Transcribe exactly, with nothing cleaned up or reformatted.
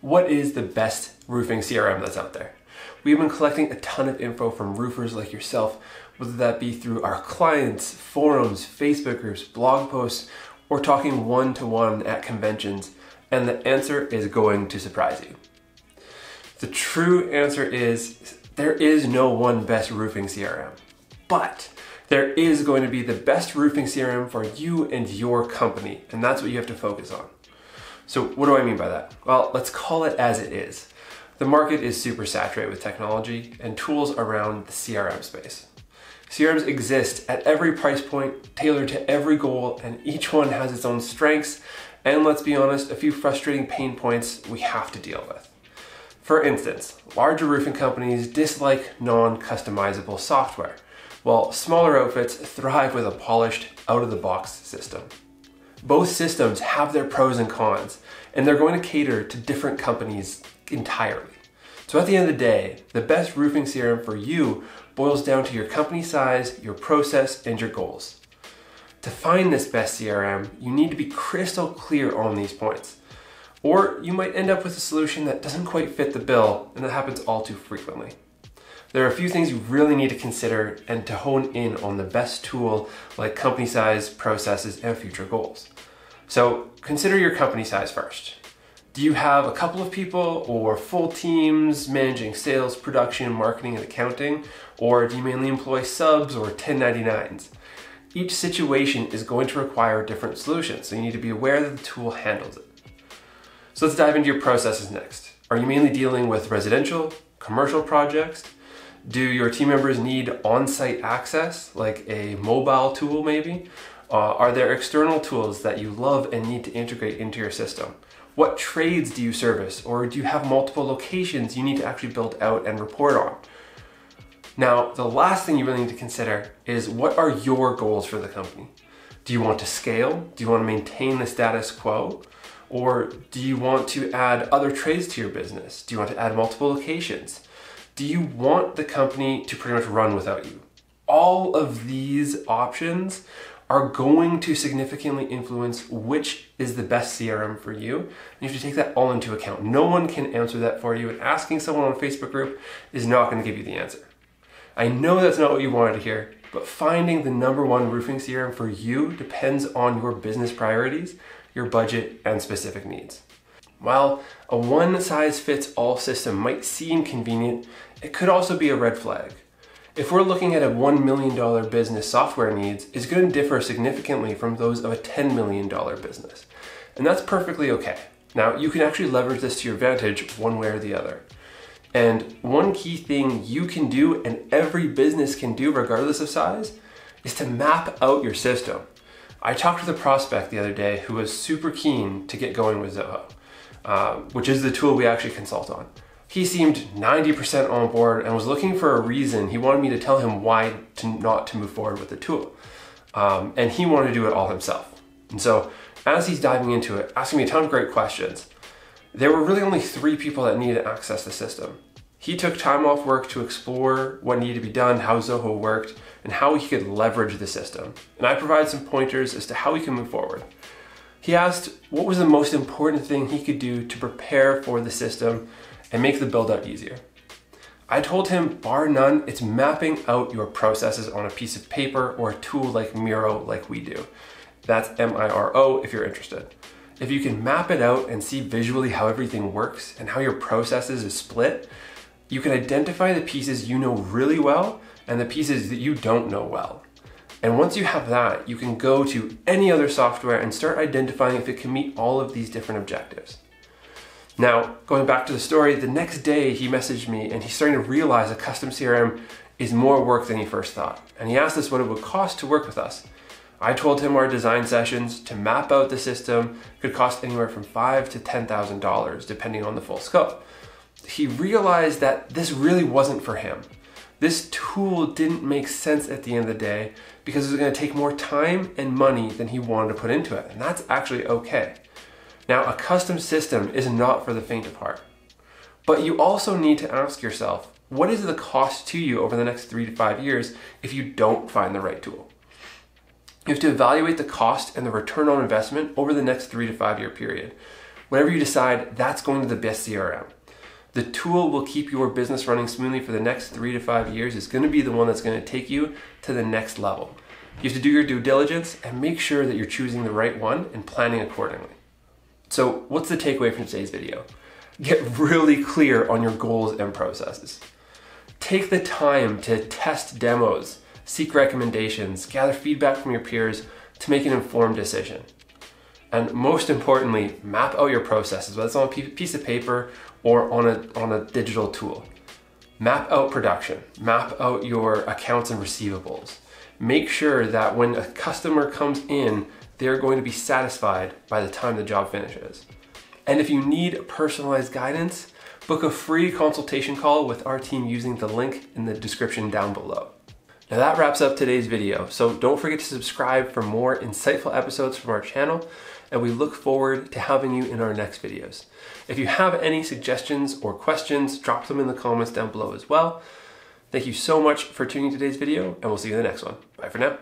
what is the best roofing C R M that's out there? We've been collecting a ton of info from roofers like yourself, whether that be through our clients, forums, Facebook groups, blog posts, or talking one-to-one at conventions, and the answer is going to surprise you. The true answer is there is no one best roofing C R M, but there is going to be the best roofing C R M for you and your company, and that's what you have to focus on. So what do I mean by that? Well, let's call it as it is. The market is super saturated with technology and tools around the C R M space. C R Ms exist at every price point, tailored to every goal, and each one has its own strengths, and let's be honest, a few frustrating pain points we have to deal with. For instance, larger roofing companies dislike non-customizable software, while smaller outfits thrive with a polished, out-of-the-box system. Both systems have their pros and cons, and they're going to cater to different companies entirely. So at the end of the day, the best roofing C R M for you boils down to your company size, your process, and your goals. To find this best C R M, you need to be crystal clear on these points, or you might end up with a solution that doesn't quite fit the bill, and that happens all too frequently. There are a few things you really need to consider and to hone in on the best tool, like company size, processes, and future goals. So consider your company size first. Do you have a couple of people or full teams managing sales, production, marketing, and accounting? Or do you mainly employ subs or ten ninety-nines? Each situation is going to require different solutions, so you need to be aware that the tool handles it. So let's dive into your processes next. Are you mainly dealing with residential, commercial projects? Do your team members need on-site access, like a mobile tool maybe? Uh, are there external tools that you love and need to integrate into your system? What trades do you service, or do you have multiple locations you need to actually build out and report on? Now, the last thing you really need to consider is what are your goals for the company? Do you want to scale? Do you want to maintain the status quo? Or do you want to add other trades to your business? Do you want to add multiple locations? Do you want the company to pretty much run without you? All of these options are going to significantly influence which is the best C R M for you. And you have to take that all into account. No one can answer that for you, and asking someone on a Facebook group is not going to give you the answer. I know that's not what you wanted to hear, but finding the number one roofing C R M for you depends on your business priorities, your budget, and specific needs. While a one-size-fits-all system might seem convenient, it could also be a red flag. If we're looking at a one million dollar business, software needs is going to differ significantly from those of a ten million dollar business. And that's perfectly okay. Now, you can actually leverage this to your advantage one way or the other. And one key thing you can do, and every business can do regardless of size, is to map out your system. I talked with a prospect the other day who was super keen to get going with Zoho, uh, which is the tool we actually consult on. He seemed ninety percent on board and was looking for a reason. He wanted me to tell him why to not to move forward with the tool. Um, and he wanted to do it all himself. And so as he's diving into it, asking me a ton of great questions, there were really only three people that needed to access the system. He took time off work to explore what needed to be done, how Zoho worked, and how he could leverage the system. And I provided some pointers as to how we can move forward. He asked what was the most important thing he could do to prepare for the system and make the build out easier. I told him, bar none, it's mapping out your processes on a piece of paper or a tool like Miro, like we do. That's M I R O if you're interested. If you can map it out and see visually how everything works and how your processes is split, you can identify the pieces you know really well and the pieces that you don't know well. And once you have that, you can go to any other software and start identifying if it can meet all of these different objectives. Now, going back to the story, the next day he messaged me and he's starting to realize a custom C R M is more work than he first thought. And he asked us what it would cost to work with us. I told him our design sessions to map out the system could cost anywhere from five to ten thousand dollars, depending on the full scope. He realized that this really wasn't for him. This tool didn't make sense at the end of the day because it was going to take more time and money than he wanted to put into it. And that's actually okay. Now, a custom system is not for the faint of heart, but you also need to ask yourself, what is the cost to you over the next three to five years if you don't find the right tool? You have to evaluate the cost and the return on investment over the next three to five year period. Whenever you decide that's going to the best C R M, the tool will keep your business running smoothly for the next three to five years. It's going to be the one that's going to take you to the next level. You have to do your due diligence and make sure that you're choosing the right one and planning accordingly. So what's the takeaway from today's video? Get really clear on your goals and processes. Take the time to test demos, seek recommendations, gather feedback from your peers to make an informed decision. And most importantly, map out your processes, whether it's on a piece of paper or on a, on a digital tool. Map out production, map out your accounts and receivables. Make sure that when a customer comes in, they're going to be satisfied by the time the job finishes. And if you need personalized guidance, book a free consultation call with our team using the link in the description down below. Now that wraps up today's video, so don't forget to subscribe for more insightful episodes from our channel, and we look forward to having you in our next videos. If you have any suggestions or questions, drop them in the comments down below as well. Thank you so much for tuning in today's video, and we'll see you in the next one. Bye for now.